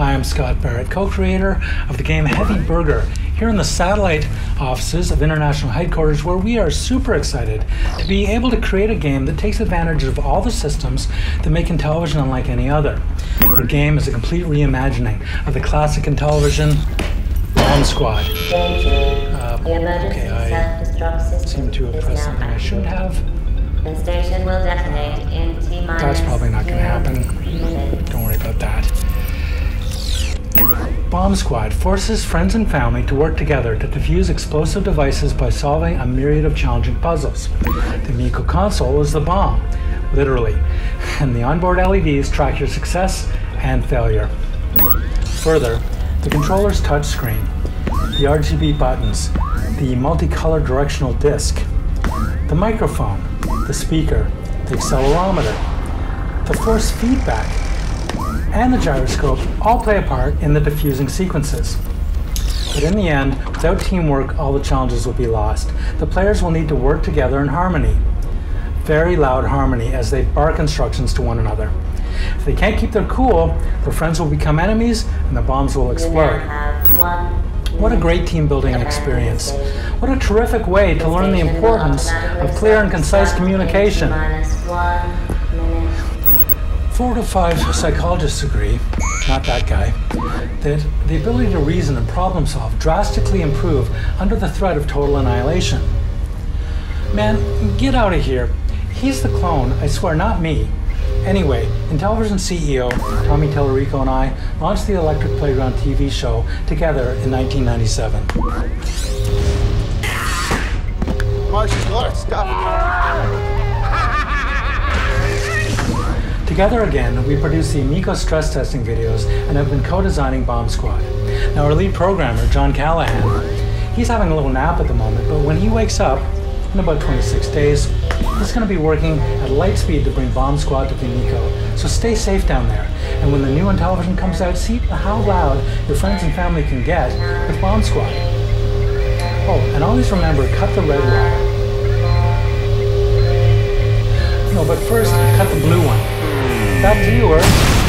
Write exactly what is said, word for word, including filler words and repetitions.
I am Scott Barrett, co-creator of the game Heavy Burger, here in the satellite offices of International Headquarters, where we are super excited to be able to create a game that takes advantage of all the systems that make Intellivision unlike any other. Our game is a complete reimagining of the classic Intellivision Bomb Squad. Uh, okay, I seem to have pressed something I shouldn't have. The station will detonate in T minus. That's probably not going to happen. Don't worry about that. Bomb Squad forces friends and family to work together to defuse explosive devices by solving a myriad of challenging puzzles. The Amico console is the bomb, literally, and the onboard L E Ds track your success and failure. Further, the controller's touchscreen, the R G B buttons, the multicolored directional disc, the microphone, the speaker, the accelerometer, the force feedback, and the gyroscope all play a part in the diffusing sequences. But in the end, without teamwork, all the challenges will be lost. The players will need to work together in harmony, very loud harmony, as they bark instructions to one another. If they can't keep their cool, their friends will become enemies and the bombs will explode. What a great team-building experience. What a terrific way to learn the importance of clear and concise communication. Four to five psychologists agree, not that guy, that the ability to reason and problem solve drastically improve under the threat of total annihilation. Man, get out of here. He's the clone, I swear, not me. Anyway, Intellivision C E O Tommy Tallarico and I launched the Electric Playground T V show together in nineteen ninety-seven. Marcia's got stuff. Together again, we produced the Amico stress testing videos and have been co-designing Bomb Squad. Now, our lead programmer, John Callahan, he's having a little nap at the moment, but when he wakes up, in about twenty-six days, he's going to be working at light speed to bring Bomb Squad to the Amico. So stay safe down there. And when the new Intellivision comes out, see how loud your friends and family can get with Bomb Squad. Oh, and always remember, cut the red wire. No, but first, cut the blue one. Back to you, Earth.